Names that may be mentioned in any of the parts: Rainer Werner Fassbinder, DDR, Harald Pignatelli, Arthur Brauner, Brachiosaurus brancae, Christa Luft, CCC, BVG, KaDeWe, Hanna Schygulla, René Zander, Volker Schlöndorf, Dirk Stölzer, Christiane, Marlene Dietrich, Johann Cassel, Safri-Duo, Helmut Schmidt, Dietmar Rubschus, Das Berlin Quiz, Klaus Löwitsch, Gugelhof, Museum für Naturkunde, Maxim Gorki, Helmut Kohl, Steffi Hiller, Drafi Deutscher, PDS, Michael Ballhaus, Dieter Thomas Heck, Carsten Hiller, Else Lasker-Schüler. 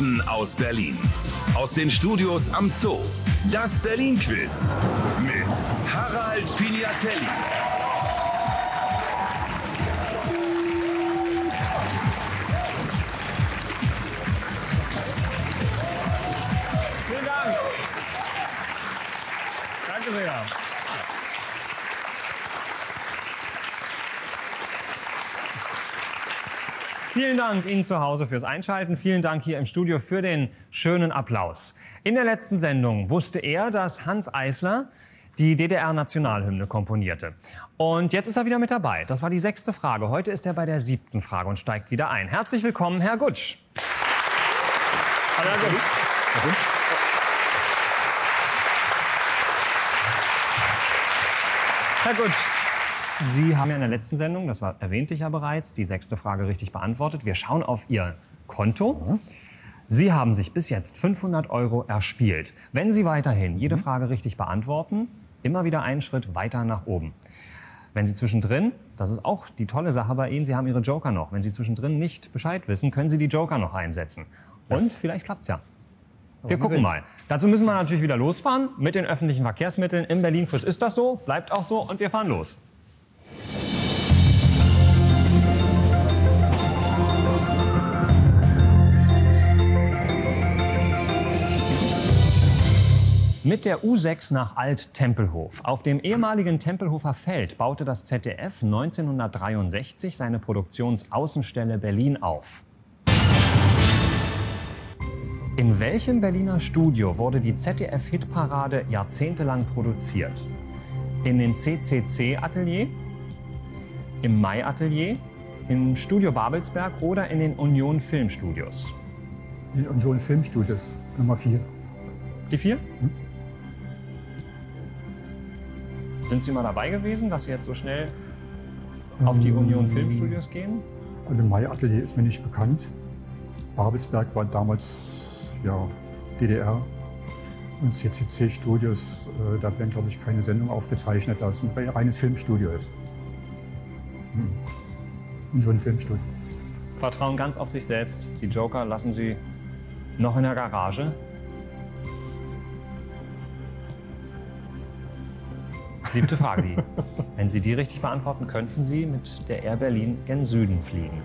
mitten aus Berlin. Aus den Studios am Zoo, das Berlin-Quiz mit Harald Pignatelli. Vielen Dank. Danke sehr. Vielen Dank Ihnen zu Hause fürs Einschalten. Vielen Dank hier im Studio für den schönen Applaus. In der letzten Sendung wusste er, dass Hans Eisler die DDR-Nationalhymne komponierte. Und jetzt ist er wieder mit dabei. Das war die 6. Frage. Heute ist er bei der 7. Frage und steigt wieder ein. Herzlich willkommen, Herr Gutsch. Hallo, Herr Gutsch. Herr Gutsch. Sie haben ja in der letzten Sendung, das erwähnte ich ja bereits, die 6. Frage richtig beantwortet. Wir schauen auf Ihr Konto. Sie haben sich bis jetzt 500 € erspielt. Wenn Sie weiterhin jede Frage richtig beantworten, immer wieder einen Schritt weiter nach oben. Wenn Sie zwischendrin, das ist auch die tolle Sache bei Ihnen, Sie haben Ihre Joker noch. Wenn Sie zwischendrin nicht Bescheid wissen, können Sie die Joker noch einsetzen. Und vielleicht klappt's ja. Wir gucken mal. Dazu müssen wir natürlich wieder losfahren mit den öffentlichen Verkehrsmitteln. In Berlin-Quiz ist das so, bleibt auch so und wir fahren los. Mit der U6 nach Alt-Tempelhof. Auf dem ehemaligen Tempelhofer Feld baute das ZDF 1963 seine Produktionsaußenstelle Berlin auf. In welchem Berliner Studio wurde die ZDF-Hitparade jahrzehntelang produziert? In den CCC-Atelier, im Mai-Atelier, im Studio Babelsberg oder in den Union Filmstudios? In den Union Filmstudios, Nummer 4. Die 4? Sind Sie mal dabei gewesen, dass Sie jetzt so schnell auf die Union Filmstudios gehen? Also Mai Atelier ist mir nicht bekannt. Babelsberg war damals ja, DDR und CCC Studios, da werden glaube ich keine Sendung aufgezeichnet, da es ein reines Filmstudio ist. Union Filmstudio. Vertrauen ganz auf sich selbst. Die Joker lassen Sie noch in der Garage. Siebte Frage, die. Wenn Sie die richtig beantworten, könnten Sie mit der Air Berlin gen Süden fliegen.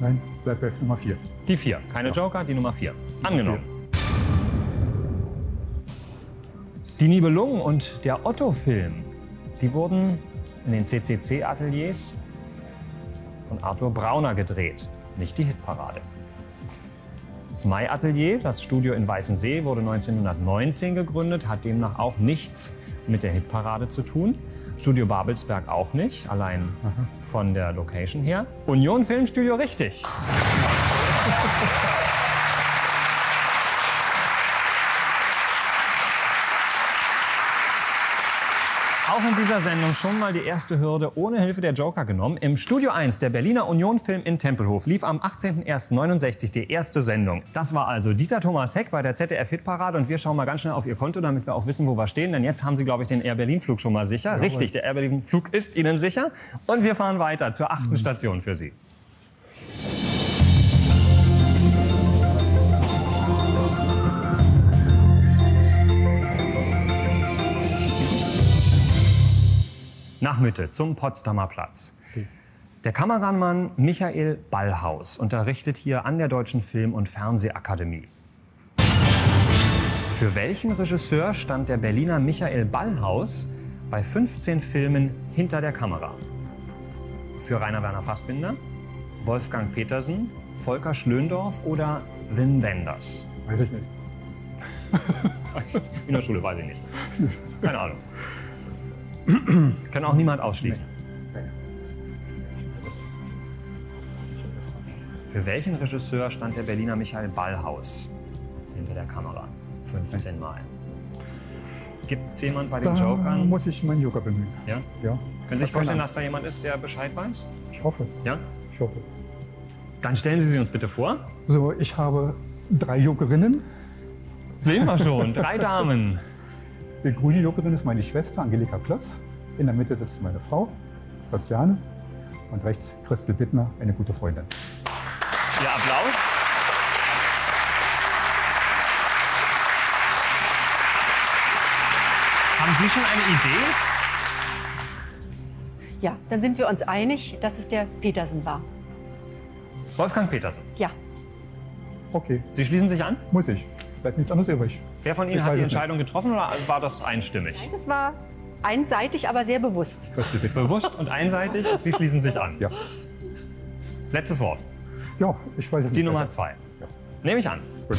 Nein, bleibt bei Nummer 4. Die 4. Keine ja. Joker, die Nummer 4. Angenommen. 4. Die Nibelungen und der Otto-Film, die wurden in den CCC-Ateliers von Arthur Brauner gedreht, nicht die Hitparade. Das Mai-Atelier, das Studio in Weißensee, wurde 1919 gegründet, hat demnach auch nichts mit der Hitparade zu tun. Studio Babelsberg auch nicht, allein von der Location her. Union Filmstudio richtig. Auch in dieser Sendung schon mal die erste Hürde ohne Hilfe der Joker genommen. Im Studio 1 der Berliner Union Film in Tempelhof lief am 18.01.69 die erste Sendung. Das war also Dieter Thomas Heck bei der ZDF-Hitparade. Und wir schauen mal ganz schnell auf Ihr Konto, damit wir auch wissen, wo wir stehen. Denn jetzt haben Sie, glaube ich, den Air Berlin-Flug schon mal sicher. Jawohl. Richtig, der Air Berlin-Flug ist Ihnen sicher. Und wir fahren weiter zur 8. Station für Sie. Nach Mitte zum Potsdamer Platz. Der Kameramann Michael Ballhaus unterrichtet hier an der Deutschen Film- und Fernsehakademie. Für welchen Regisseur stand der Berliner Michael Ballhaus bei 15 Filmen hinter der Kamera? Für Rainer Werner Fassbinder, Wolfgang Petersen, Volker Schlöndorf oder Wim Wenders? Weiß ich nicht. In der Schule weiß ich nicht. Keine Ahnung. Kann auch niemand ausschließen. Nein. Für welchen Regisseur stand der Berliner Michael Ballhaus hinter der Kamera? 15 Mal. Gibt es jemanden bei den Jokern? Muss ich meinen Joker bemühen. Ja? Ja. Können Sie sich vorstellen, dass da jemand ist, der Bescheid weiß? Ich hoffe. Ja? Ich hoffe. Dann stellen Sie sie uns bitte vor. So, ich habe 3 Jokerinnen. Sehen wir schon, 3 Damen. Die grüne Jokerin ist meine Schwester, Angelika Kloss. In der Mitte sitzt meine Frau, Christiane. Und rechts Christel Bittner, eine gute Freundin. Ja, Applaus. Haben Sie schon eine Idee? Ja, dann sind wir uns einig, dass es der Petersen war. Wolfgang Petersen? Ja. Okay. Sie schließen sich an? Muss ich. Bleibt nichts anderes übrig. Wer von Ihnen hat die Entscheidung getroffen oder war das einstimmig? Nein, das war einseitig, aber sehr bewusst. Bewusst und einseitig. Sie schließen sich an. Ja. Letztes Wort. Ja, ich weiß es nicht. Die Nummer 2. Ja. Nehme ich an. Gut.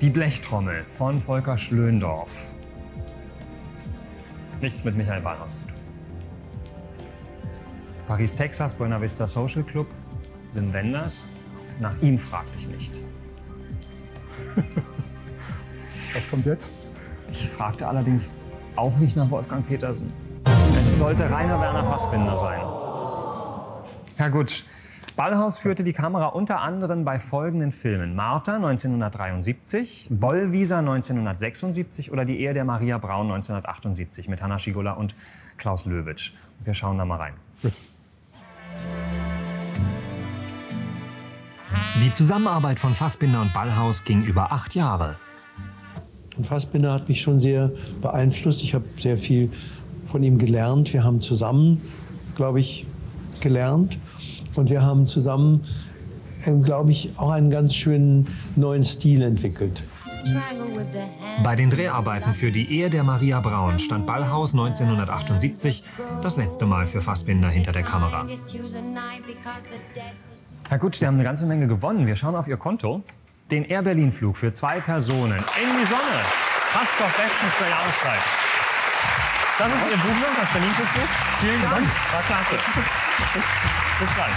Die Blechtrommel von Volker Schlöndorf. Nichts mit Michael Ballhaus zu tun. Paris, Texas, Buena Vista Social Club, Wim Wenders. Nach ihm fragte ich nicht. Was kommt jetzt? Ich fragte allerdings auch nicht nach Wolfgang Petersen. Es sollte Rainer Werner Fassbinder sein. Herr Gutsch, Ballhaus führte die Kamera unter anderem bei folgenden Filmen: Martha 1973, Bollwieser 1976 oder Die Ehe der Maria Braun 1978 mit Hanna Schygulla und Klaus Löwitsch. Wir schauen da mal rein. Gut. Die Zusammenarbeit von Fassbinder und Ballhaus ging über 8 Jahre. Fassbinder hat mich schon sehr beeinflusst. Ich habe sehr viel von ihm gelernt. Wir haben zusammen, glaube ich, gelernt. Und wir haben zusammen, glaube ich, auch einen ganz schönen neuen Stil entwickelt. Bei den Dreharbeiten für Die Ehe der Maria Braun stand Ballhaus 1978 das letzte Mal für Fassbinder hinter der Kamera. Herr Gutsch, Sie haben eine ganze Menge gewonnen. Wir schauen auf Ihr Konto. Den Air Berlin-Flug für 2 Personen in die Sonne. Passt doch bestens zur Jahreszeit. Das ist Ihr Buch, das verdientes Buch. Vielen Dank. War klasse. Bis dann.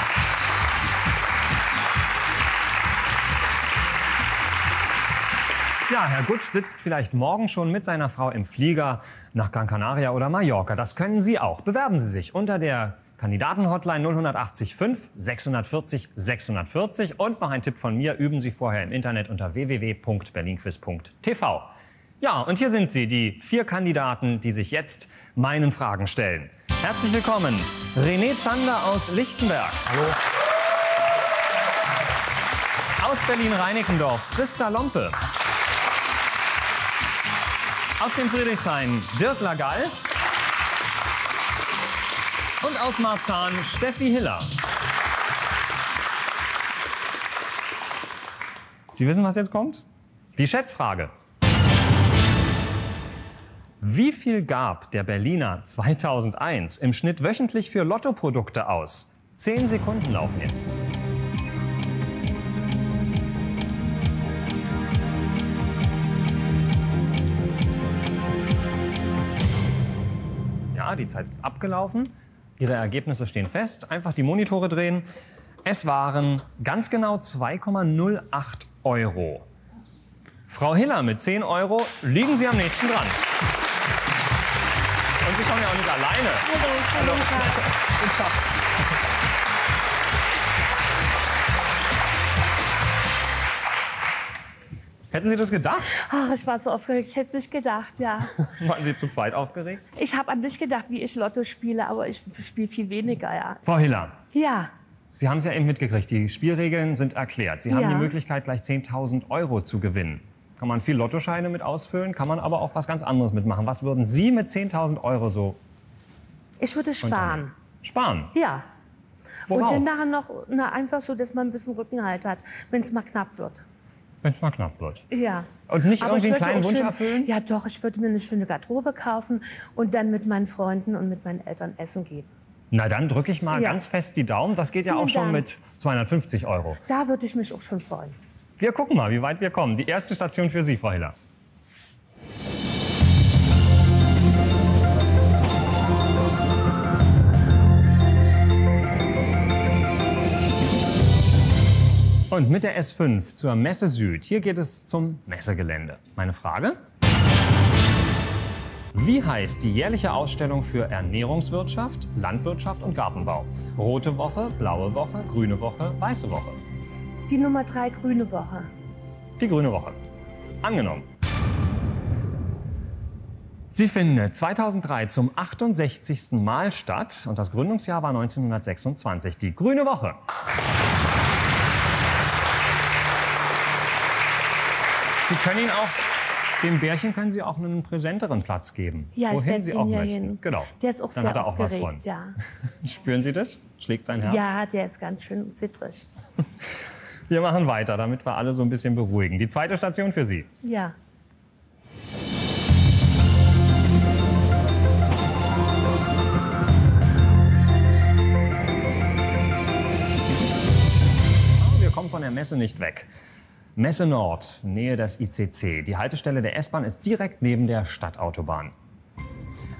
Ja, Herr Gutsch sitzt vielleicht morgen schon mit seiner Frau im Flieger nach Gran Canaria oder Mallorca. Das können Sie auch. Bewerben Sie sich unter der Kandidatenhotline 0180 5 640 640. Und noch ein Tipp von mir, üben Sie vorher im Internet unter www.berlinquiz.tv. Ja, und hier sind sie, die 4 Kandidaten, die sich jetzt meinen Fragen stellen. Herzlich willkommen, René Zander aus Lichtenberg. Hallo. Aus Berlin-Reinickendorf, Christa Lompe. Aus dem Friedrichshain, Dirk Lagall. Und aus Marzahn, Steffi Hiller. Sie wissen, was jetzt kommt? Die Schätzfrage. Wie viel gab der Berliner 2001 im Schnitt wöchentlich für Lottoprodukte aus? 10 Sekunden laufen jetzt. Ja, die Zeit ist abgelaufen. Ihre Ergebnisse stehen fest. Einfach die Monitore drehen. Es waren ganz genau 2,08 Euro. Frau Hiller mit 10 Euro liegen Sie am nächsten dran. Und Sie kommen ja auch nicht alleine. Hallo. Hätten Sie das gedacht? Ach, ich war so aufgeregt. Ich hätte es nicht gedacht, ja. Waren Sie zu zweit aufgeregt? Ich habe an mich gedacht, wie ich Lotto spiele, aber ich spiele viel weniger, ja. Frau Hiller. Ja. Sie haben es ja eben mitgekriegt. Die Spielregeln sind erklärt. Sie haben die Möglichkeit, gleich 10.000 Euro zu gewinnen. Kann man viel Lottoscheine mit ausfüllen, kann man aber auch was ganz anderes mitmachen. Was würden Sie mit 10.000 Euro so? Ich würde sparen. Sparen? Ja. Worauf? Und dann nachher noch einfach so, dass man ein bisschen Rückenhalt hat, wenn es mal knapp wird. Wenn es mal knapp wird. Ja. Und nicht aber irgendwie einen kleinen Wunsch erfüllen? Ja doch, ich würde mir eine schöne Garderobe kaufen und dann mit meinen Freunden und mit meinen Eltern essen gehen. Na dann drücke ich mal ganz fest die Daumen. Das geht ja auch schon mit 250 Euro. Da würde ich mich auch schon freuen. Wir gucken mal, wie weit wir kommen. Die erste Station für Sie, Frau Hiller. Und mit der S5 zur Messe Süd. Hier geht es zum Messegelände. Meine Frage? Wie heißt die jährliche Ausstellung für Ernährungswirtschaft, Landwirtschaft und Gartenbau? Rote Woche, blaue Woche, grüne Woche, weiße Woche. Die Nummer 3, grüne Woche. Die grüne Woche. Angenommen. Sie findet 2003 zum 68. Mal statt und das Gründungsjahr war 1926, die Grüne Woche. Sie können ihn auch, dem Bärchen können Sie auch einen präsenteren Platz geben, ja, wohin Sie auch möchten. Hin. Genau. Der ist auch dann sehr hat er auch was von. Ja. Spüren Sie das? Schlägt sein Herz? Ja, der ist ganz schön zittrig. Wir machen weiter, damit wir alle so ein bisschen beruhigen. Die zweite Station für Sie. Ja. Wir kommen von der Messe nicht weg. Messe Nord, Nähe des ICC. Die Haltestelle der S-Bahn ist direkt neben der Stadtautobahn.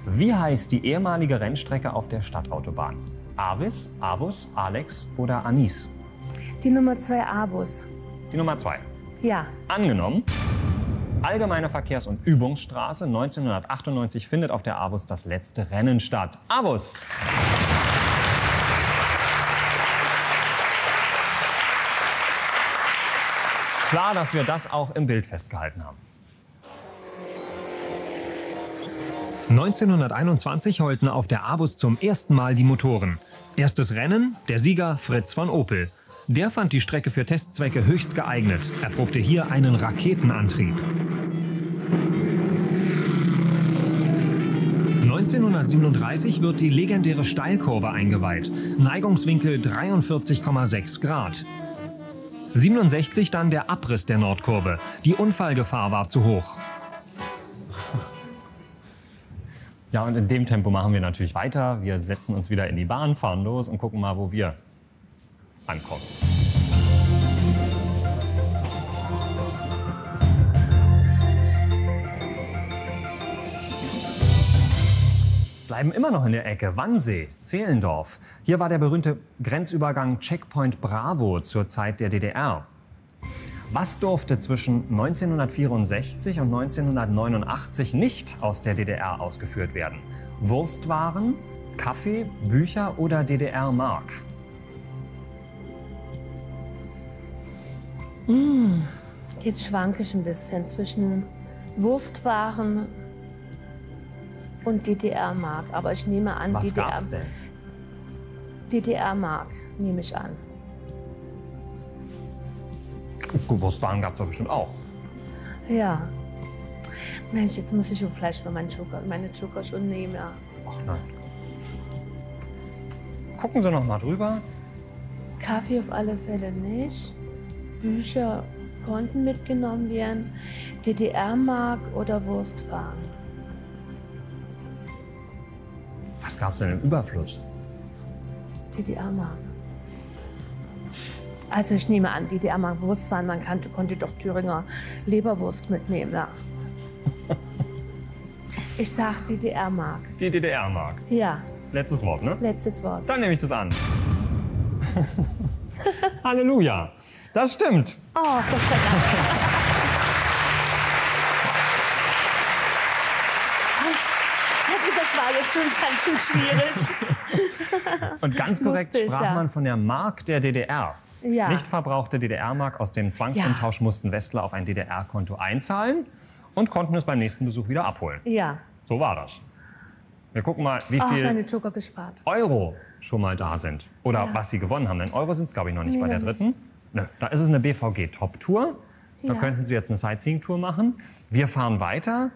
Wie heißt die ehemalige Rennstrecke auf der Stadtautobahn? Avis, Avus, Alex oder Anis? Die Nummer 2 Avus. Die Nummer 2? Ja. Angenommen. Allgemeine Verkehrs- und Übungsstraße. 1998 findet auf der Avus das letzte Rennen statt. Avus! Klar, dass wir das auch im Bild festgehalten haben. 1921 heulten auf der Avus zum ersten Mal die Motoren. Erstes Rennen, der Sieger Fritz von Opel. Der fand die Strecke für Testzwecke höchst geeignet. Er probte hier einen Raketenantrieb. 1937 wird die legendäre Steilkurve eingeweiht. Neigungswinkel 43,6 Grad. 1967 dann der Abriss der Nordkurve. Die Unfallgefahr war zu hoch. Ja, und in dem Tempo machen wir natürlich weiter. Wir setzen uns wieder in die Bahn, fahren los und gucken mal, wo wir ankommen. Bleiben immer noch in der Ecke. Wannsee, Zehlendorf. Hier war der berühmte Grenzübergang Checkpoint Bravo zur Zeit der DDR. Was durfte zwischen 1964 und 1989 nicht aus der DDR ausgeführt werden? Wurstwaren, Kaffee, Bücher oder DDR-Mark? Jetzt schwanke ich ein bisschen zwischen Wurstwaren und DDR-Mark, aber ich nehme an, was gab's denn? DDR-Mark nehme ich an. Wurstwaren gab es doch bestimmt auch. Ja. Mensch, jetzt muss ich schon Fleisch für meine Zucker schon nehmen. Ja. Ach nein. Gucken Sie noch mal drüber. Kaffee auf alle Fälle nicht. Bücher konnten mitgenommen werden. DDR-Mark oder Wurstwaren. Was gab es denn im Überfluss? DDR-Mark. Also ich nehme an, DDR-Mark Wurstwaren, man konnte doch Thüringer Leberwurst mitnehmen. Ja. Ich sag DDR-Mark. Die DDR-Mark? Ja. Letztes Wort, ne? Letztes Wort. Dann nehme ich das an. Halleluja. Das stimmt. Oh, Gott sei Dank. Das war jetzt schon schwierig. Und ganz korrekt sprach man von der Mark der DDR. Ja. Nicht verbrauchte DDR-Mark aus dem Zwangsumtausch mussten Westler auf ein DDR-Konto einzahlen und konnten es beim nächsten Besuch wieder abholen. Ja. So war das. Wir gucken mal, wie viel Euro schon mal da sind. Oder was sie gewonnen haben. Denn Euro sind es, glaube ich, noch nicht bei der dritten. Nö, da ist es eine BVG-Top-Tour. Da könnten Sie jetzt eine Sightseeing-Tour machen. Wir fahren weiter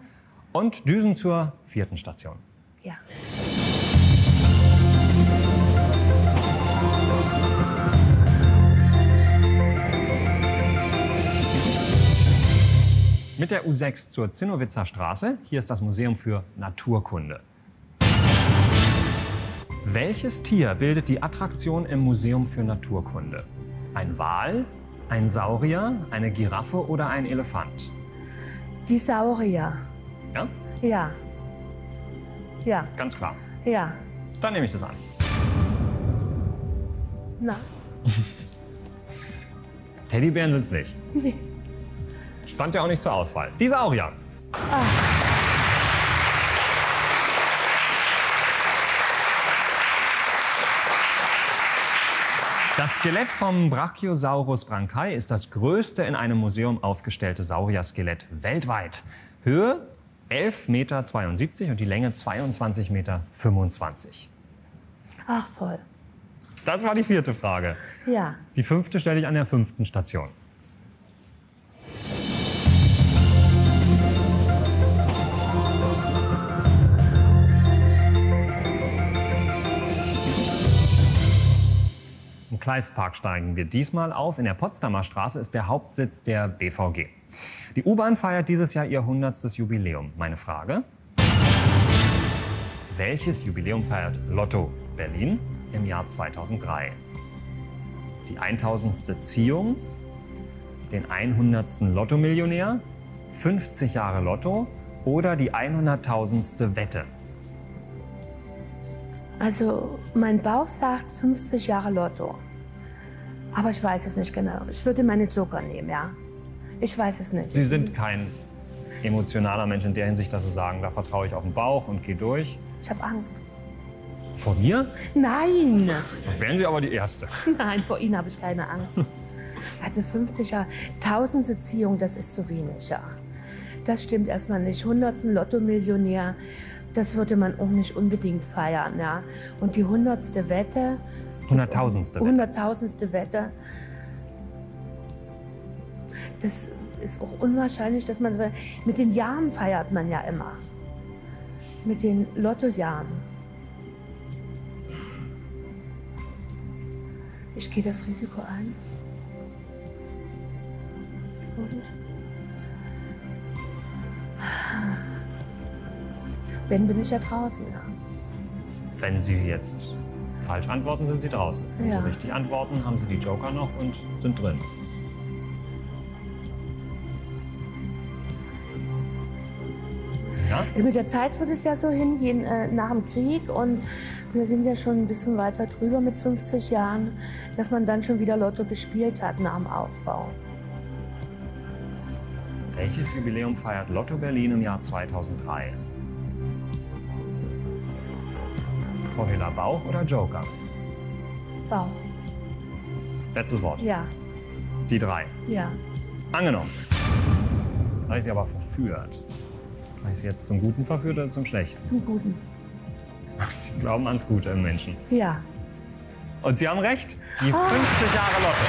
und düsen zur vierten Station. Ja. Mit der U6 zur Zinnowitzer Straße. Hier ist das Museum für Naturkunde. Welches Tier bildet die Attraktion im Museum für Naturkunde? Ein Wal, ein Saurier, eine Giraffe oder ein Elefant? Die Saurier. Ja? Ja. Ja. Ganz klar. Ja. Dann nehme ich das an. Na. Teddybären sind's nicht. Nee. Stand ja auch nicht zur Auswahl. Die Saurier. Ah. Das Skelett vom Brachiosaurus brancae ist das größte in einem Museum aufgestellte Saurier-Skelett weltweit. Höhe 11,72 Meter und die Länge 22,25 Meter. Ach toll. Das war die vierte Frage. Ja. Die fünfte stelle ich an der fünften Station. Im Kleistpark steigen wir diesmal auf. In der Potsdamer Straße ist der Hauptsitz der BVG. Die U-Bahn feiert dieses Jahr ihr 100. Jubiläum. Meine Frage: Welches Jubiläum feiert Lotto Berlin im Jahr 2003? Die 1000. Ziehung, den 100. Lotto-Millionär, 50 Jahre Lotto oder die 100.000. Wette? Also, mein Bauch sagt 50 Jahre Lotto. Aber ich weiß es nicht genau. Ich würde meine Joker nehmen, ja. Ich weiß es nicht. Sie sind kein emotionaler Mensch in der Hinsicht, dass Sie sagen, da vertraue ich auf den Bauch und gehe durch. Ich habe Angst. Vor mir? Nein. Dann wären Sie aber die Erste. Nein, vor Ihnen habe ich keine Angst. Also 50 Jahre, 1000. Ziehung, das ist zu wenig, ja. Das stimmt erstmal nicht. 100. Lotto-Millionär, das würde man auch nicht unbedingt feiern, ja. Und die 100. Wette. 100.000. Wette. 100.000. Wette. Das ist auch unwahrscheinlich, dass man... Mit den Jahren feiert man ja immer. Mit den Lottojahren. Ich gehe das Risiko ein. Und? Wenn, bin ich ja draußen. Ja. Wenn Sie jetzt falsch antworten, sind Sie draußen. Wenn Sie richtig antworten, haben Sie die Joker noch und sind drin. Ja? Mit der Zeit wird es ja so hingehen, nach dem Krieg, und wir sind ja schon ein bisschen weiter drüber mit 50 Jahren, dass man dann schon wieder Lotto gespielt hat nach dem Aufbau. Welches Jubiläum feiert Lotto Berlin im Jahr 2003? Frau Hiller, Bauch oder Joker? Bauch. Letztes Wort? Ja. Die 3? Ja. Angenommen. Da ist sie aber verführt. Habe ich Sie jetzt zum Guten verführt oder zum Schlechten? Zum Guten. Ach, Sie glauben ans Gute im Menschen. Ja. Und Sie haben recht, die 50 Jahre Lotto.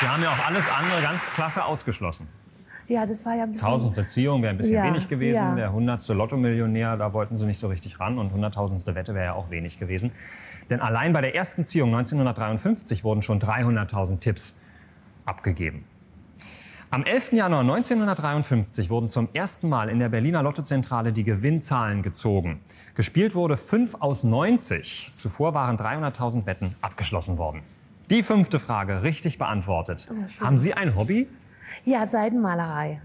Sie haben ja auch alles andere ganz klasse ausgeschlossen. Ja, das war ja ein bisschen... 1000. Ziehung wäre ein bisschen wenig gewesen. Ja. Der 100. Lotto-Millionär, da wollten Sie nicht so richtig ran. Und 100.000. Wette wäre ja auch wenig gewesen. Denn allein bei der ersten Ziehung 1953 wurden schon 300.000 Tipps abgegeben. Am 11. Januar 1953 wurden zum ersten Mal in der Berliner Lottozentrale die Gewinnzahlen gezogen. Gespielt wurde 5 aus 90. Zuvor waren 300.000 Wetten abgeschlossen worden. Die fünfte Frage richtig beantwortet. Oh, haben Sie ein Hobby? Ja, Seidenmalerei.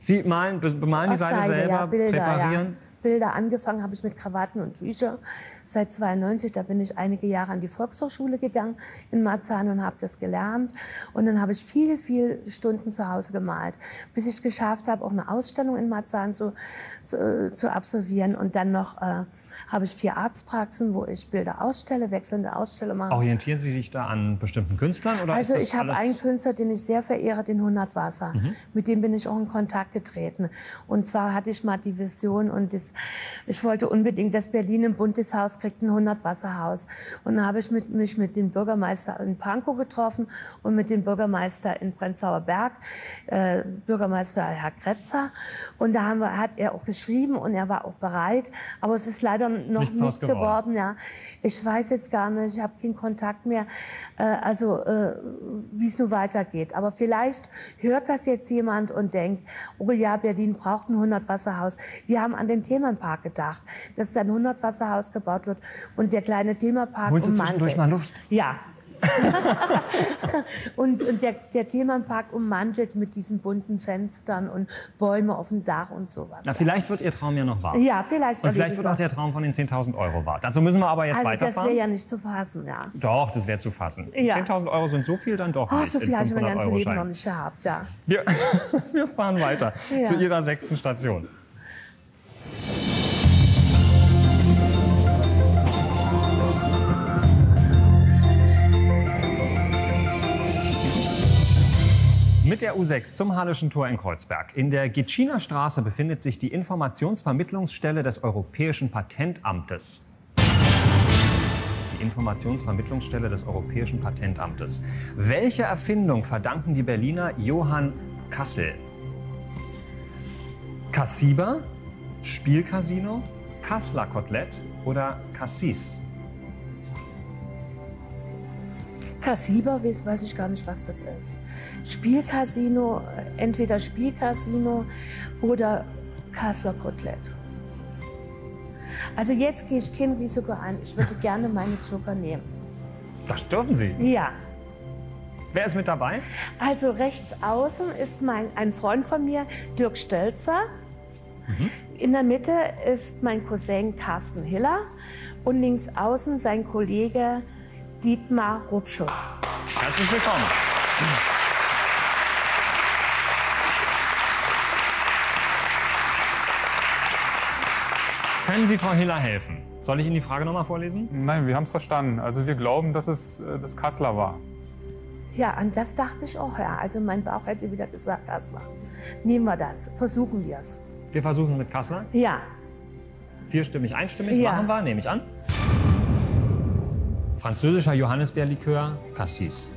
Sie malen, bemalen die Seide selber, ja, Bilder, präparieren? Ja. Bilder. Angefangen habe ich mit Krawatten und Tücher. Seit 1992, da bin ich einige Jahre an die Volkshochschule gegangen in Marzahn und habe das gelernt. Und dann habe ich viele, viele Stunden zu Hause gemalt, bis ich es geschafft habe, auch eine Ausstellung in Marzahn zu absolvieren. Und dann noch habe ich 4 Arztpraxen, wo ich Bilder ausstelle, wechselnde Ausstellungen mache. Orientieren Sie sich da an bestimmten Künstlern? Oder also ich habe einen Künstler, den ich sehr verehre, den Hundertwasser. Mhm. Mit dem bin ich auch in Kontakt getreten. Und zwar hatte ich mal die Vision und das, ich wollte unbedingt, dass Berlin ein buntes Haus kriegt, ein Hundertwasserhaus. Und da habe ich mich mit dem Bürgermeister in Pankow getroffen und mit dem Bürgermeister in Prenzlauer Berg, Bürgermeister Herr Kretzer. Und da hat er auch geschrieben und er war auch bereit. Aber es ist leider noch nichts geworden. Ja. Ich weiß jetzt gar nicht, ich habe keinen Kontakt mehr, wie es nun weitergeht. Aber vielleicht hört das jetzt jemand und denkt, oh ja, Berlin braucht ein Hundertwasserhaus. Wir haben an den Themapark gedacht, dass ein Hundertwasserhaus gebaut wird und der kleine Themapark ummantelt. Holen Sie zwischendurch mal Luft? Ja. und der Themenpark ummantelt mit diesen bunten Fenstern und Bäume auf dem Dach und sowas. Na, vielleicht wird Ihr Traum ja noch wahr. Ja, vielleicht. Und vielleicht wird auch der Traum von den 10.000 € wahr. Dazu müssen wir aber jetzt weiterfahren. Das wäre ja nicht zu fassen, ja. Doch, das wäre zu fassen. Ja. 10.000 € sind so viel dann doch nicht. So viel habe ich mein ganzes Leben noch nicht gehabt, ja. Wir fahren weiter zu Ihrer sechsten Station. Mit der U6 zum Halleschen Tor in Kreuzberg. In der Gitschiner Straße befindet sich die Informationsvermittlungsstelle des Europäischen Patentamtes. Die Informationsvermittlungsstelle des Europäischen Patentamtes. Welche Erfindung verdanken die Berliner Johann Cassel? Kassiber, Spielcasino, Kasseler Kotelett oder Cassis? Kassiber, weiß ich gar nicht, was das ist. Spielcasino, entweder Spielcasino oder Kasseler Kotelett. Also jetzt gehe ich kein Risiko ein. Ich würde gerne meine Zucker nehmen. Das dürfen Sie? Ja. Wer ist mit dabei? Also rechts außen ist ein Freund von mir, Dirk Stölzer. Mhm. In der Mitte ist mein Cousin Carsten Hiller. Und links außen sein Kollege Dietmar Rubschus. Herzlich willkommen. Können Sie Frau Hiller helfen? Soll ich Ihnen die Frage noch mal vorlesen? Nein, wir haben es verstanden. Also wir glauben, dass es das Kasseler war. Ja, an das dachte ich auch, ja. Also mein Bauch hätte wieder gesagt, Kasseler. Nehmen wir das, versuchen wir es. Wir versuchen es mit Kasseler? Ja. Vierstimmig, einstimmig, ja. Machen wir, nehme ich an. Französischer Johannisbeerlikör, Cassis.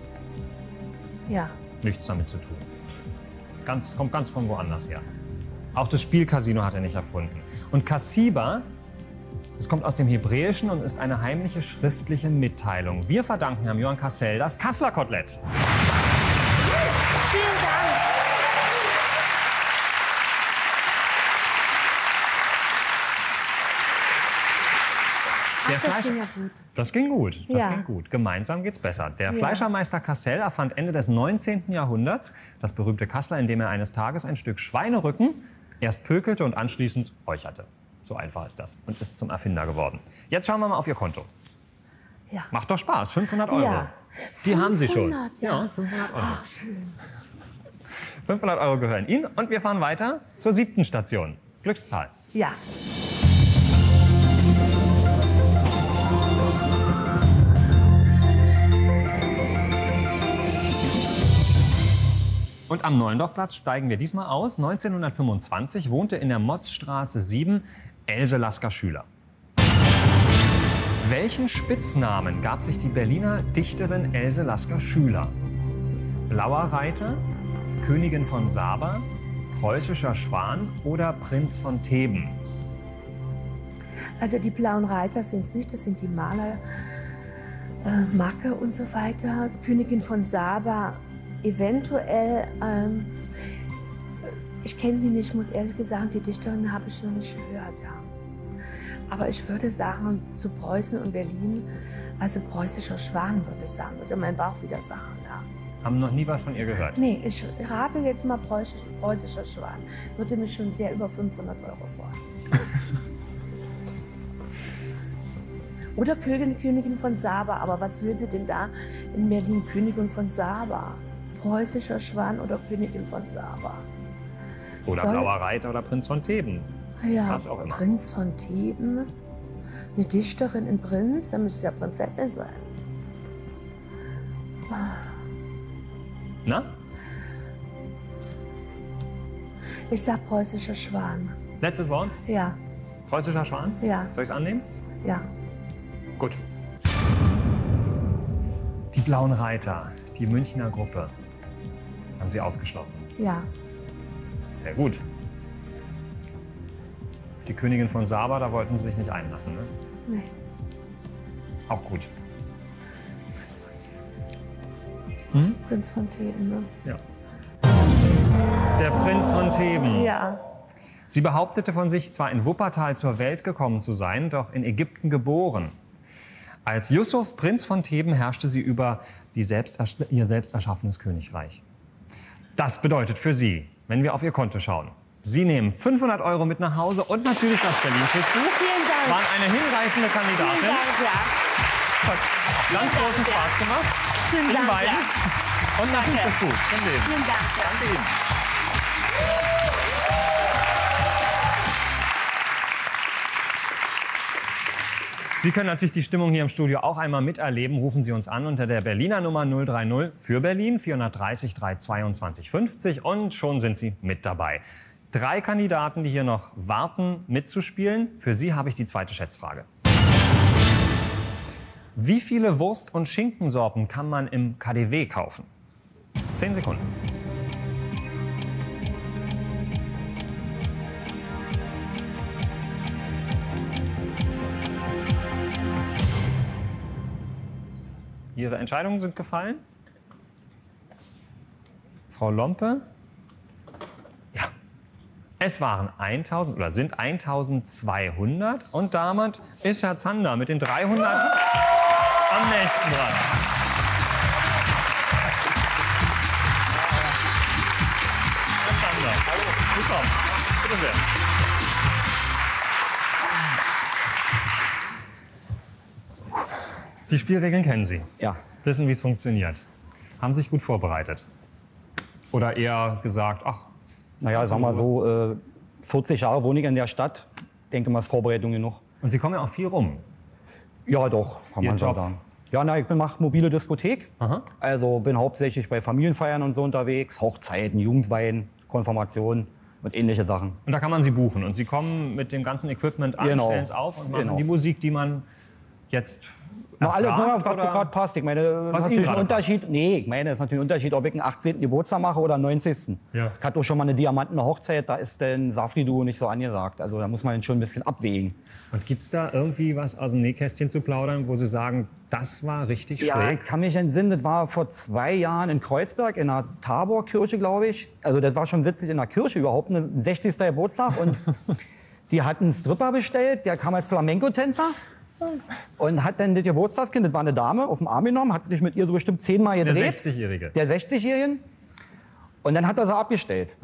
Ja. Nichts damit zu tun. Kommt ganz von woanders her. Auch das Spielcasino hat er nicht erfunden. Und Kassiba, das kommt aus dem Hebräischen und ist eine heimliche schriftliche Mitteilung. Wir verdanken Herrn Johann Cassel das Kasseler Kotelett. Vielen Dank. Das ging ja gut. Das ging gut. Das ging gut. Gemeinsam geht's besser. Der Fleischermeister Cassel erfand Ende des 19. Jahrhunderts das berühmte Kasseler, indem er eines Tages ein Stück Schweinerücken erst pökelte und anschließend räucherte. So einfach ist das und ist zum Erfinder geworden. Jetzt schauen wir mal auf Ihr Konto. Ja. Macht doch Spaß, 500 Euro. Ja. Die 500, haben Sie schon. Ja, 500 Euro. Ach, schön. 500 Euro gehören Ihnen und wir fahren weiter zur 7. Station. Glückszahl. Ja. Und am Neuendorfplatz steigen wir diesmal aus. 1925 wohnte in der Motzstraße 7 Else Lasker-Schüler. Welchen Spitznamen gab sich die Berliner Dichterin Else Lasker-Schüler? Blauer Reiter, Königin von Saba, preußischer Schwan oder Prinz von Theben? Also die blauen Reiter sind es nicht, das sind die Maler, Macke und so weiter. Königin von Saba. Eventuell, ich kenne sie nicht, muss ehrlich sagen, die Dichterin habe ich noch nicht gehört, ja. Aber ich würde sagen, zu Preußen und Berlin, also preußischer Schwan, würde ich sagen, würde mein Bauch wieder sagen, ja. Haben noch nie was von ihr gehört? Nee, ich rate jetzt mal preußischer Schwan, würde mich schon sehr über 500 Euro freuen. Oder Königin von Saba, aber was will sie denn da in Berlin, Königin von Saba? Preußischer Schwan oder Königin von Saba. Oder Blauer Reiter oder Prinz von Theben. Ja, was auch immer. Prinz von Theben. Eine Dichterin in Prinz, da müsste ja Prinzessin sein. Na? Ich sag preußischer Schwan. Letztes Wort? Ja. Preußischer Schwan? Ja. Soll ich es annehmen? Ja. Gut. Die Blauen Reiter, die Münchner Gruppe, haben Sie ausgeschlossen? Ja. Sehr gut. Die Königin von Saba, da wollten Sie sich nicht einlassen, ne? Nee. Auch gut. Prinz von Theben. Hm? Prinz von Theben, ne? Ja. Der Prinz von Theben. Ja. Sie behauptete von sich, zwar in Wuppertal zur Welt gekommen zu sein, doch in Ägypten geboren. Als Yusuf, Prinz von Theben, herrschte sie über ihr selbst erschaffenes Königreich. Das bedeutet für Sie, wenn wir auf Ihr Konto schauen, Sie nehmen 500 Euro mit nach Hause und natürlich das Berlin-Festbuch. Vielen Dank. Waren eine hinreißende Kandidatin. Vielen Dank, ja. Hat ganz großen Spaß gemacht. Vielen Dank, ja. Und natürlich das Buch. Vielen Dank, ja. Danke Ihnen. Sie können natürlich die Stimmung hier im Studio auch einmal miterleben. Rufen Sie uns an unter der Berliner Nummer 030 für Berlin 430 322 50 und schon sind Sie mit dabei. Drei Kandidaten, die hier noch warten, mitzuspielen. Für Sie habe ich die zweite Schätzfrage. Wie viele Wurst- und Schinkensorten kann man im KaDeWe kaufen? 10 Sekunden. Ihre Entscheidungen sind gefallen? Frau Lompe? Ja. Es waren 1.000 oder sind 1.200 und damit ist Herr Zander mit den 300 am nächsten dran. Herr Zander, hallo, willkommen. Bitte sehr. Die Spielregeln kennen Sie, ja. Wissen, wie es funktioniert. Haben sich gut vorbereitet? Oder eher gesagt, ach... Naja, sagen wir mal so, 40 Jahre wohne ich in der Stadt. Denke mal, es ist Vorbereitung genug. Und Sie kommen ja auch viel rum. Ja, doch, kann man schon sagen. Ja, na, ich mache mobile Diskothek. Aha. Also bin hauptsächlich bei Familienfeiern und so unterwegs. Hochzeiten, Jugendweihen, Konfirmationen und ähnliche Sachen. Und da kann man Sie buchen. Und Sie kommen mit dem ganzen Equipment an, stellen es auf und machen die Musik, die man jetzt... Na, alles nur auf gerade passt. Ich meine, das ist natürlich ein Unterschied. Nee, ich meine, das ist natürlich ein Unterschied, ob ich einen 18. Geburtstag mache oder einen 90. Ja. Ich hatte auch schon mal eine diamantene Hochzeit, da ist denn Safri-Duo nicht so angesagt. Also da muss man schon ein bisschen abwägen. Und gibt es da irgendwie was aus dem Nähkästchen zu plaudern, wo Sie sagen, das war richtig schräg? Ja, ich kann mich entsinnen, das war vor 2 Jahren in Kreuzberg, in einer Taborkirche, glaube ich. Also das war schon witzig, in der Kirche überhaupt, ein 60. Geburtstag. Und die hatten einen Stripper bestellt, der kam als Flamenco-Tänzer. Und hat dann das Geburtstagskind, das war eine Dame, auf den Arm genommen, hat sich mit ihr so bestimmt 10-mal gedreht. Der 60-Jährige. Der 60-Jährigen. Und dann hat er sie abgestellt.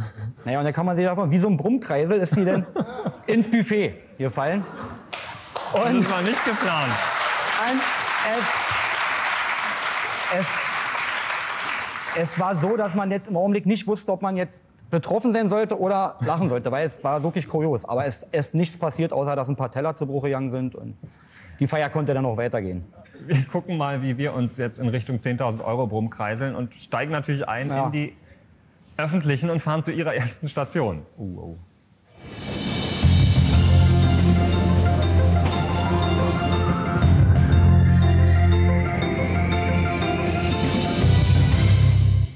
Naja, und dann kann man sich davon, wie so ein Brummkreisel ist sie dann ins Buffet gefallen. Und das war nicht geplant. Es war so, dass man jetzt im Augenblick nicht wusste, ob man jetzt betroffen sein sollte oder lachen sollte, weil es war wirklich kurios. Aber es ist nichts passiert, außer dass ein paar Teller zu Bruch gegangen sind. Und die Feier konnte dann noch weitergehen. Wir gucken mal, wie wir uns jetzt in Richtung 10.000 Euro brummkreiseln und steigen natürlich ein in die öffentlichen und fahren zu Ihrer ersten Station.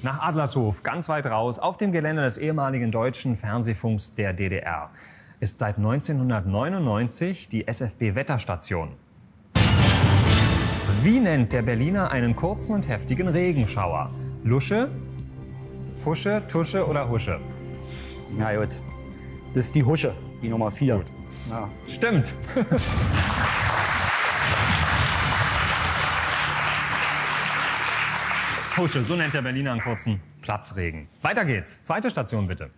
Nach Adlershof, ganz weit raus, auf dem Gelände des ehemaligen deutschen Fernsehfunks der DDR, ist seit 1999 die SFB-Wetterstation. Wie nennt der Berliner einen kurzen und heftigen Regenschauer? Lusche, Fusche, Tusche oder Husche? Na gut, das ist die Husche, die Nummer 4. Ja. Stimmt. Husche, so nennt der Berliner einen kurzen Platzregen. Weiter geht's. Zweite Station bitte.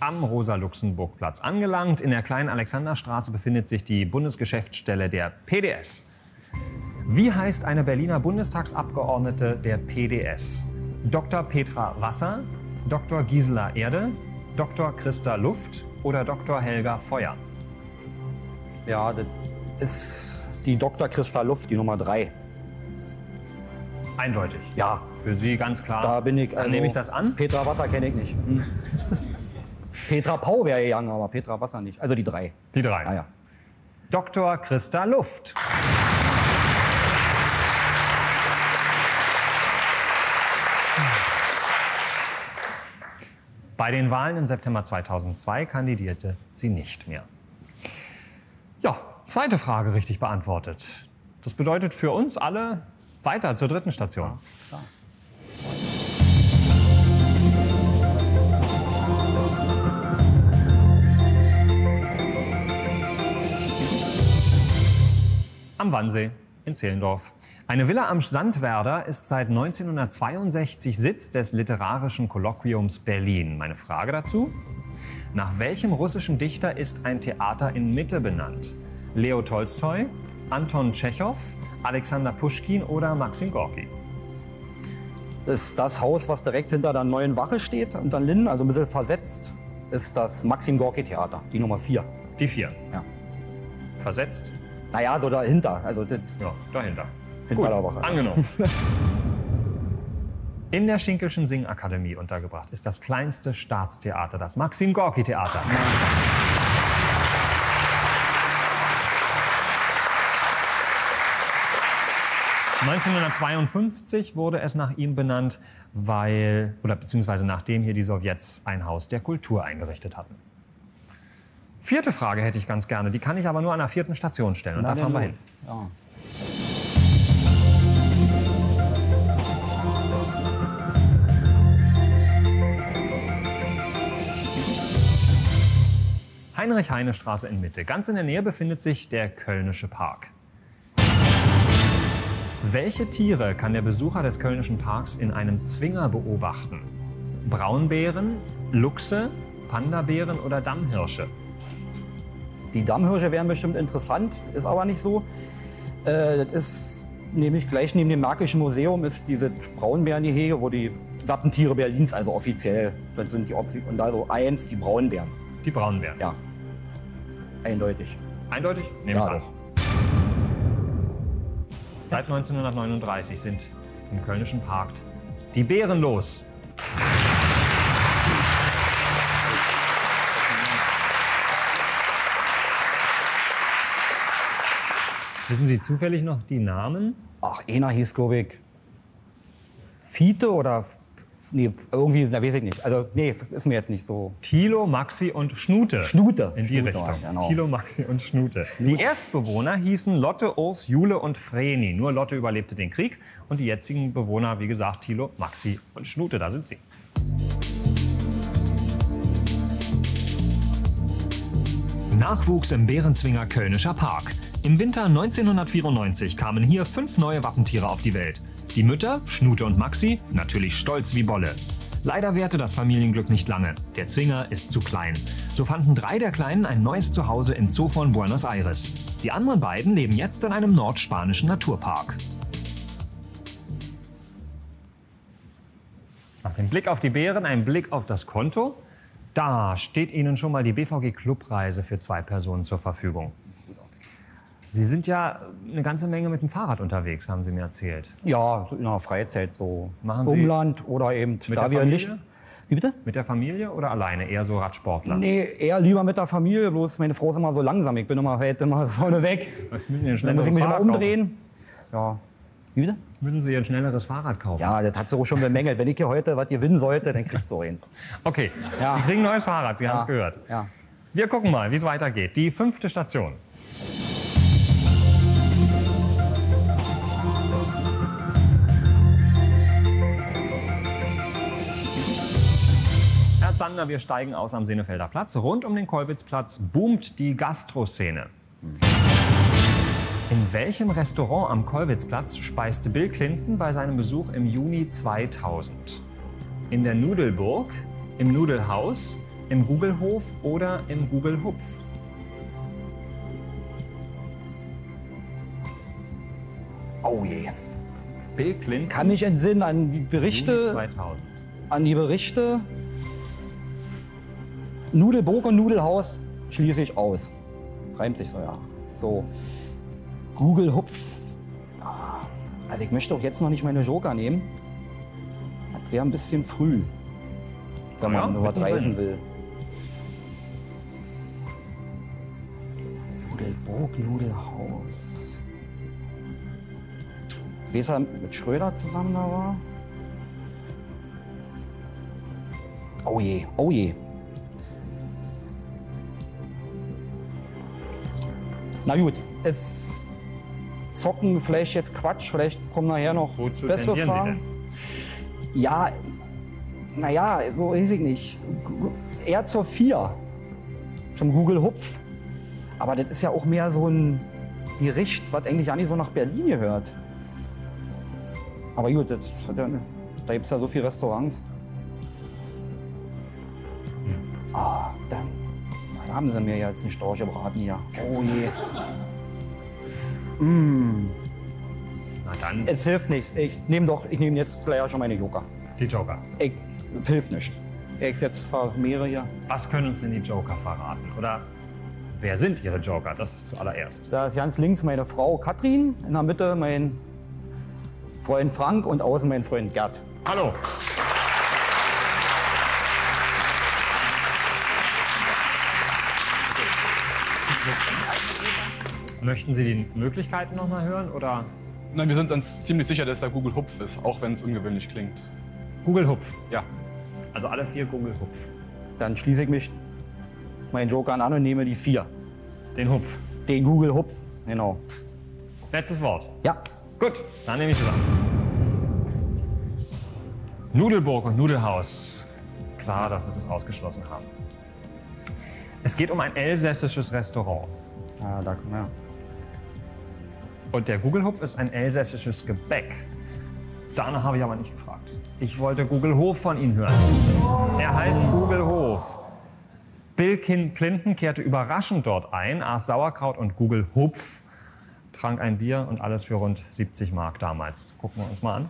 Am Rosa-Luxemburg-Platz angelangt. In der kleinen Alexanderstraße befindet sich die Bundesgeschäftsstelle der PDS. Wie heißt eine Berliner Bundestagsabgeordnete der PDS? Dr. Petra Wasser, Dr. Gisela Erde, Dr. Christa Luft oder Dr. Helga Feuer? Ja, das ist die Dr. Christa Luft, die Nummer 3. Eindeutig? Ja. Für Sie ganz klar? Da bin ich. Also, dann nehme ich das an. Petra Wasser kenne ich nicht. Hm. Petra Pau wäre gegangen, aber Petra Wasser nicht. Also die 3. Die 3. Ah, ja. Dr. Christa Luft. Bei den Wahlen im September 2002 kandidierte sie nicht mehr. Ja, zweite Frage richtig beantwortet. Das bedeutet für uns alle weiter zur dritten Station. Ja, am Wannsee in Zehlendorf. Eine Villa am Sandwerder ist seit 1962 Sitz des Literarischen Kolloquiums Berlin. Meine Frage dazu? Nach welchem russischen Dichter ist ein Theater in Mitte benannt? Leo Tolstoi, Anton Tschechow, Alexander Puschkin oder Maxim Gorki? ist das Haus, was direkt hinter der neuen Wache steht, unter Linden, also ein bisschen versetzt, ist das Maxim-Gorki-Theater, die Nummer 4. Die 4? Ja. Versetzt? Naja, so dahinter. Also das ja, dahinter. Hinter der Wache. Angenommen. In der Schinkelschen Singakademie untergebracht ist das kleinste Staatstheater, das Maxim-Gorki-Theater. Ja. 1952 wurde es nach ihm benannt, weil, oder beziehungsweise nachdem hier die Sowjets ein Haus der Kultur eingerichtet hatten. Vierte Frage hätte ich ganz gerne, die kann ich aber nur an der 4. Station stellen. Und da fahren wir hin. Ja. Heinrich-Heine-Straße in Mitte. Ganz in der Nähe befindet sich der Kölnische Park. Welche Tiere kann der Besucher des Kölnischen Parks in einem Zwinger beobachten? Braunbären, Luchse, Pandabären oder Dammhirsche? Die Dammhirsche wären bestimmt interessant, ist aber nicht so. Das ist nämlich gleich neben dem Märkischen Museum ist dieses Braunbärengehege, wo die Wappentiere Berlins, also offiziell, das sind die und also eins, die Braunbären. Die Braunbären? Ja. Eindeutig. Eindeutig? Nehme ich an. Seit 1939 sind im Kölnischen Park die Bären los. Wissen Sie zufällig noch die Namen? Ach, einer hieß, glaube ich, Fiete oder... Nee, irgendwie, da weiß ich nicht. Also, nee, ist mir jetzt nicht so. Thilo, Maxi und Schnute. Schnute. In die Richtung. Genau. Thilo, Maxi und Schnute. Die Erstbewohner hießen Lotte, Urs, Jule und Vreni. Nur Lotte überlebte den Krieg. Und die jetzigen Bewohner, wie gesagt, Thilo, Maxi und Schnute. Da sind sie. Nachwuchs im Bärenzwinger Kölnischer Park. Im Winter 1994 kamen hier 5 neue Wappentiere auf die Welt. Die Mütter, Schnute und Maxi, natürlich stolz wie Bolle. Leider währte das Familienglück nicht lange. Der Zwinger ist zu klein. So fanden 3 der Kleinen ein neues Zuhause im Zoo von Buenos Aires. Die anderen beiden leben jetzt in einem nordspanischen Naturpark. Nach dem Blick auf die Bären, ein Blick auf das Konto. Da steht Ihnen schon mal die BVG-Clubreise für 2 Personen zur Verfügung. Sie sind ja eine ganze Menge mit dem Fahrrad unterwegs, haben Sie mir erzählt. Ja, in der Freizeit so. Machen Sie Umland oder eben... Mit der Familie? Nicht, wie bitte? Mit der Familie oder alleine? Eher so Radsportler? Nee, eher lieber mit der Familie, bloß meine Frau ist immer so langsam. Ich bin immer vorne weg. Dann muss ich mich immer umdrehen. Ja. Wie bitte? Müssen Sie ein schnelleres Fahrrad kaufen? Ja, das hat sie auch schon bemängelt. Wenn ich hier heute was gewinnen sollte, dann kriegt sie auch eins. Okay, ja. Sie kriegen ein neues Fahrrad, Sie haben es gehört. Ja. Wir gucken mal, wie es weitergeht. Die 5. Station. Zander, wir steigen aus am Senefelder Platz. Rund um den Kollwitzplatz boomt die Gastroszene. In welchem Restaurant am Kollwitzplatz speiste Bill Clinton bei seinem Besuch im Juni 2000? In der Nudelburg, im Nudelhaus, im Gugelhof oder im Gugelhupf? Oh je. Bill Clinton. Kann mich entsinnen an die Berichte. 2000. An die Berichte. Nudelburg und Nudelhaus schließe ich aus. Reimt sich so, ja. So. Gugelhupf. Also ich möchte doch jetzt noch nicht meine Joker nehmen. Das wäre ein bisschen früh, wenn man nur was reisen will. Nudelburg, Nudelhaus. Ich weiß ja, mit Schröder zusammen da war. Oh je, oh je. Na gut, es zocken vielleicht jetzt Quatsch, vielleicht kommen nachher noch wozu bessere Fragen. Sie denn? Ja, naja, so weiß ich nicht. Eher zur 4, zum Gugelhupf. Aber das ist ja auch mehr so ein Gericht, was eigentlich ja nicht so nach Berlin gehört. Aber gut, das, da gibt es ja so viele Restaurants. Ah, dann. Haben sie mir jetzt einen Storch gebraten hier. Oh je. Mm. Na Dann es hilft nichts. Ich nehme jetzt gleich auch schon meine Joker. Die Joker? Es hilft nicht. Ich jetzt mehrere hier. Was können uns denn die Joker verraten? Oder wer sind Ihre Joker? Das ist zuallererst. Da ist ganz links meine Frau Katrin, in der Mitte mein Freund Frank und außen mein Freund Gerd. Hallo. Möchten Sie die Möglichkeiten noch mal hören, oder? Nein, wir sind uns ziemlich sicher, dass da Google Hupf ist, auch wenn es ungewöhnlich klingt. Google Hupf? Ja. Also alle vier Google Hupf. Dann schließe ich mich meinen Jokern an und nehme die vier. Den Hupf? Den Google Hupf, genau. Letztes Wort? Ja. Gut, dann nehme ich es an. Nudelburg und Nudelhaus. Klar, dass Sie das ausgeschlossen haben. Es geht um ein elsässisches Restaurant. Ah, danke. Ja. Und der Gugelhupf ist ein elsässisches Gebäck. Danach habe ich aber nicht gefragt. Ich wollte Gugelhof von Ihnen hören. Oh. Er heißt Gugelhof. Bill Clinton kehrte überraschend dort ein, aß Sauerkraut und Gugelhupf, trank ein Bier und alles für rund 70 Mark damals. Gucken wir uns mal an.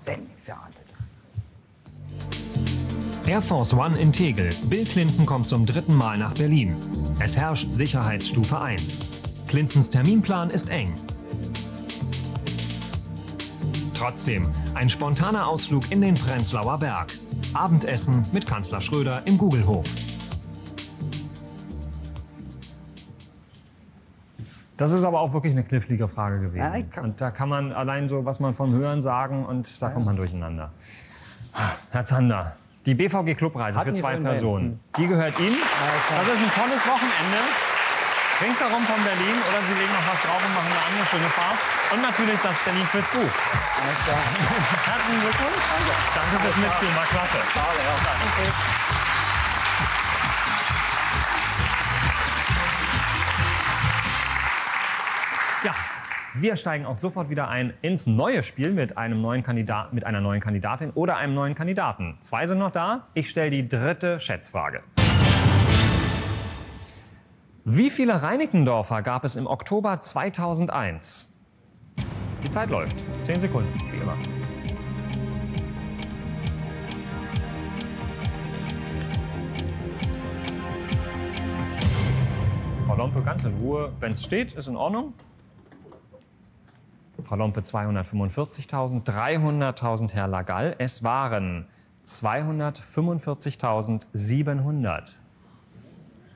Air Force One in Tegel. Bill Clinton kommt zum dritten Mal nach Berlin. Es herrscht Sicherheitsstufe 1. Clintons Terminplan ist eng. Trotzdem, ein spontaner Ausflug in den Prenzlauer Berg. Abendessen mit Kanzler Schröder im Gugelhof. Das ist aber auch wirklich eine knifflige Frage gewesen. Und da kann man allein so, was man vom Hören sagen, und da kommt man durcheinander. Herr Zander, die BVG-Clubreise für zwei Personen, die gehört Ihnen. Das ist ein tolles Wochenende. Ringsherum von Berlin, oder Sie legen noch was drauf und machen eine andere schöne Fahrt. Und natürlich das Berlin fürs Buch. Alles klar. Herzlichen Glückwunsch. Danke fürs Mitspielen, war klasse. Okay. Ja, wir steigen auch sofort wieder ein ins neue Spiel mit einem neuen Kandidaten, mit einer neuen Kandidatin oder einem neuen Kandidaten. Zwei sind noch da. Ich stelle die dritte Schätzfrage. Wie viele Reinickendorfer gab es im Oktober 2001? Die Zeit läuft. 10 Sekunden, wie immer. Frau Lompe, ganz in Ruhe. Wenn es steht, ist in Ordnung. Frau Lompe 245.000, 300.000 Herr Lagall. Es waren 245.700.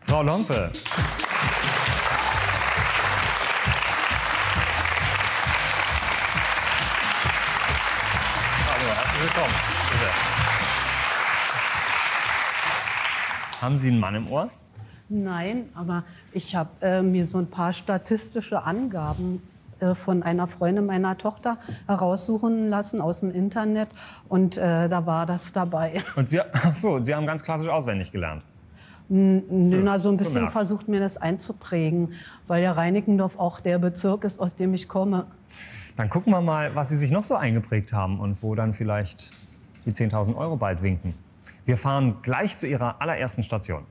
Frau Lompe. Hallo, herzlich willkommen. Bitte. Haben Sie einen Mann im Ohr? Nein, aber ich habe mir so ein paar statistische Angaben von einer Freundin meiner Tochter heraussuchen lassen aus dem Internet. Und da war das dabei. Und Sie, ach so, Sie haben ganz klassisch auswendig gelernt? Na, so ein bisschen versucht mir das einzuprägen, weil ja Reinickendorf auch der Bezirk ist, aus dem ich komme. Dann gucken wir mal, was Sie sich noch so eingeprägt haben und wo dann vielleicht die 10.000 Euro bald winken. Wir fahren gleich zu Ihrer allerersten Station.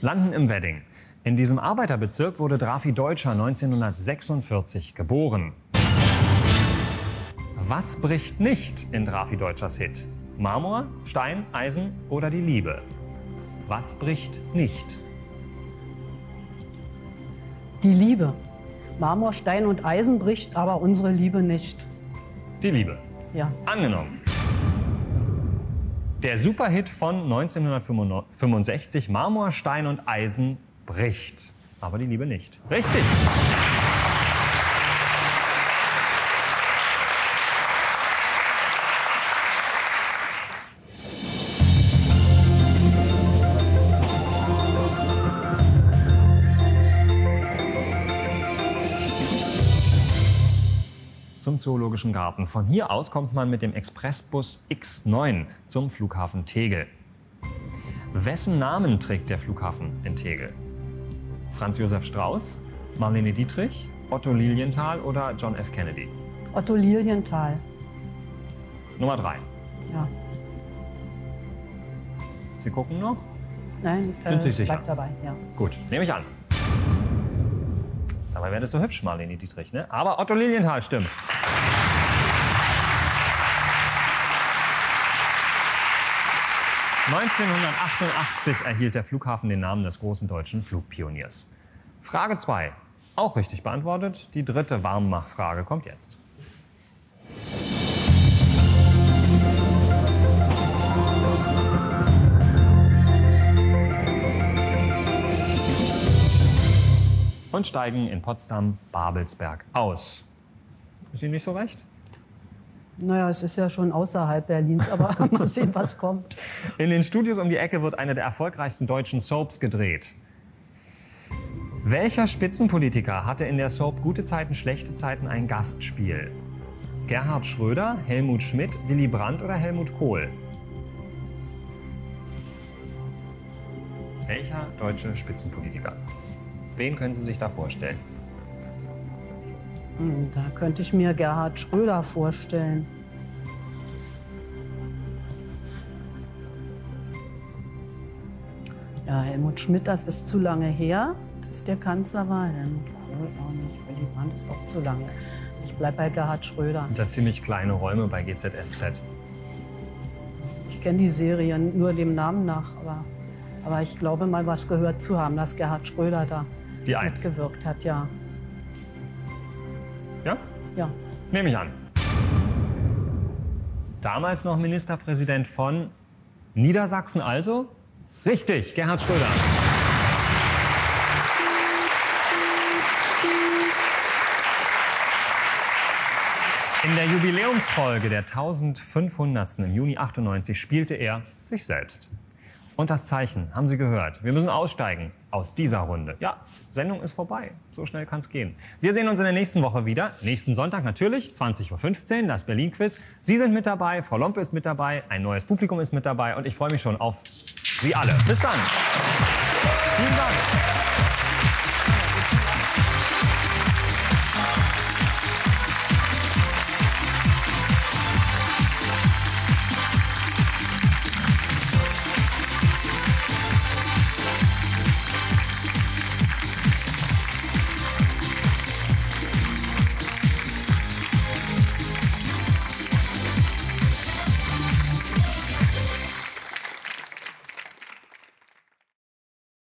Landen im Wedding. In diesem Arbeiterbezirk wurde Drafi Deutscher 1946 geboren. Was bricht nicht in Drafi Deutschers Hit? Marmor, Stein, Eisen oder die Liebe? Was bricht nicht? Die Liebe. Marmor, Stein und Eisen bricht aber unsere Liebe nicht. Die Liebe. Ja. Angenommen. Der Superhit von 1965, Marmor, Stein und Eisen, bricht, aber die Liebe nicht. Richtig! Zum Zoologischen Garten. Von hier aus kommt man mit dem Expressbus X9 zum Flughafen Tegel. Wessen Namen trägt der Flughafen in Tegel? Franz Josef Strauß, Marlene Dietrich, Otto Lilienthal oder John F. Kennedy? Otto Lilienthal. Nummer 3. Ja. Sie gucken noch? Nein, sind Sie sicher? Bleibt dabei, ja. Gut, nehme ich an. Dabei wäre das so hübsch, Marlene Dietrich, ne? Aber Otto Lilienthal stimmt. Applaus 1988 erhielt der Flughafen den Namen des großen deutschen Flugpioniers. Frage 2, auch richtig beantwortet. Die dritte Warmmachfrage kommt jetzt. Und steigen in Potsdam-Babelsberg aus. Ist Ihnen nicht so recht? Naja, es ist ja schon außerhalb Berlins, aber mal sehen, was kommt. In den Studios um die Ecke wird eine der erfolgreichsten deutschen Soaps gedreht. Welcher Spitzenpolitiker hatte in der Soap Gute Zeiten, Schlechte Zeiten ein Gastspiel? Gerhard Schröder, Helmut Schmidt, Willy Brandt oder Helmut Kohl? Welcher deutsche Spitzenpolitiker? Wen können Sie sich da vorstellen? Da könnte ich mir Gerhard Schröder vorstellen. Ja, Helmut Schmidt, das ist zu lange her, dass der Kanzler war. Helmut Kohl auch nicht, Willy Brandt ist auch zu lange. Ich bleibe bei Gerhard Schröder. Da ziemlich kleine Räume bei GZSZ. Ich kenne die Serie nur dem Namen nach, aber ich glaube mal was gehört zu haben, dass Gerhard Schröder da mitgewirkt hat, ja. Ja? Ja. Nehme ich an. Damals noch Ministerpräsident von Niedersachsen also? Richtig, Gerhard Schröder. In der Jubiläumsfolge der 1500. im Juni 98 spielte er sich selbst. Und das Zeichen, haben Sie gehört, wir müssen aussteigen aus dieser Runde. Ja, Sendung ist vorbei, so schnell kann es gehen. Wir sehen uns in der nächsten Woche wieder, nächsten Sonntag natürlich, 20:15 Uhr, das Berlin-Quiz. Sie sind mit dabei, Frau Lompe ist mit dabei, ein neues Publikum ist mit dabei und ich freue mich schon auf Sie alle. Bis dann!